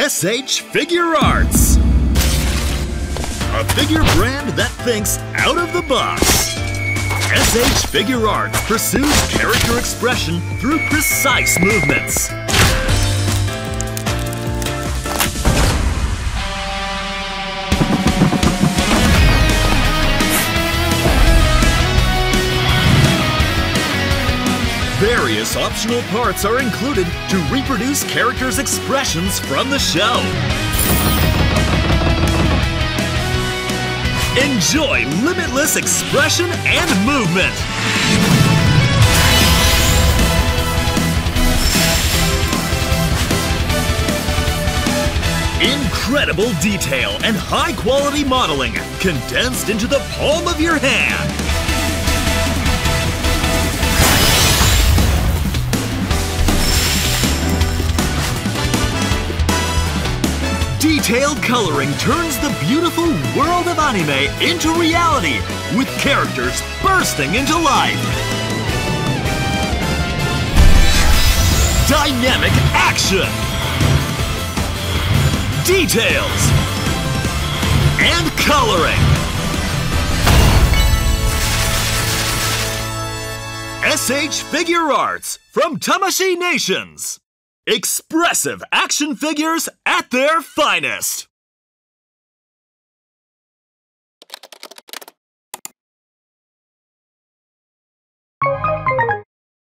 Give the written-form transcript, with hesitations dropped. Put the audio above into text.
S.H.Figuarts, a figure brand that thinks out of the box. S.H.Figuarts pursues character expression through precise movements. Various optional parts are included to reproduce characters' expressions from the show. Enjoy limitless expression and movement. Incredible detail and high-quality modeling condensed into the palm of your hand. Detailed coloring turns the beautiful world of anime into reality, with characters bursting into life. Dynamic action, details, and coloring. S.H.Figuarts from Tamashii Nations. Expressive action figures at their finest!